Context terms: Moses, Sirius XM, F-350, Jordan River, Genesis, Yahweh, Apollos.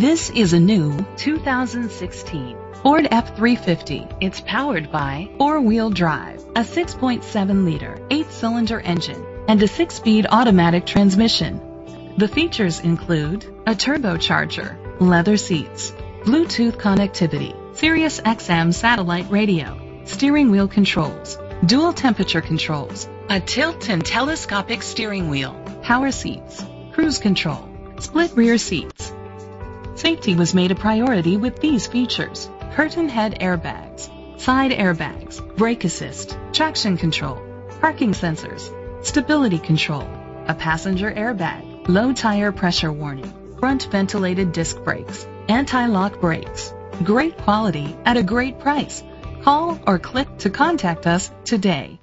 This is a new 2016 Ford F-350. It's powered by four-wheel drive, a 6.7-liter, 8-cylinder engine, and a 6-speed automatic transmission. The features include a turbocharger, leather seats, Bluetooth connectivity, Sirius XM satellite radio, steering wheel controls, dual temperature controls, a tilt and telescopic steering wheel, power seats, cruise control, split rear seats. Safety was made a priority with these features: curtain head airbags, side airbags, brake assist, traction control, parking sensors, stability control, a passenger airbag, low tire pressure warning, front ventilated disc brakes, anti-lock brakes. Great quality at a great price. Call or click to contact us today.